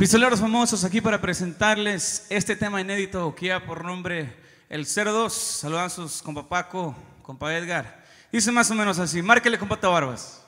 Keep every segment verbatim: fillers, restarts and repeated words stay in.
Pistoleros Famosos, aquí para presentarles este tema inédito que ya por nombre el cero dos. Saludan a sus compa Paco, compa Edgar. Dice más o menos así, márquele compa Tabarbas.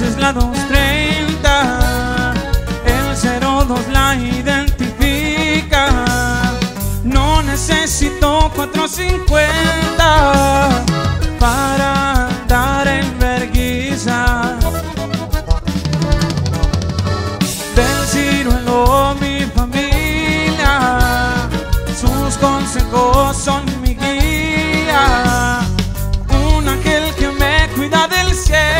Es la dos treinta, el cero dos la identifica. No necesito cuatrocientos cincuenta para andar en vergüenza. Del Ciruelo mi familia, sus consejos son mi guía. Un ángel que me cuida del cielo,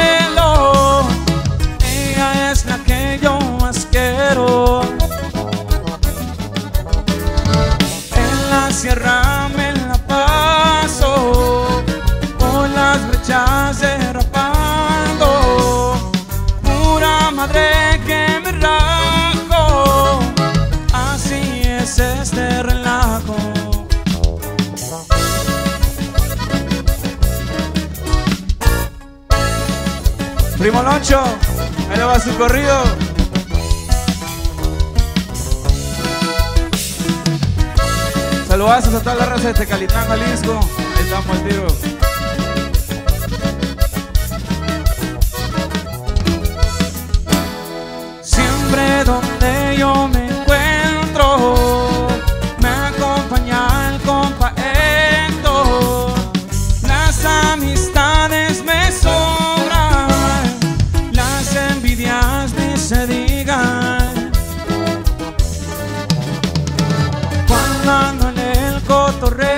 sierra me la paso con las brechas derrapando, pura madre que me rajo, así es este relajo. Primo Nocho, ahí va su corrido. Saludazos a toda la raza de Tecalitán, Jalisco. Ahí estamos al tiro. Siempre donde yo me encuentro, me acompaña el compa Edgar. Las amistades me sobran, las envidias ni se digan. Cuando ando en el cotorreo,